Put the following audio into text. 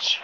much.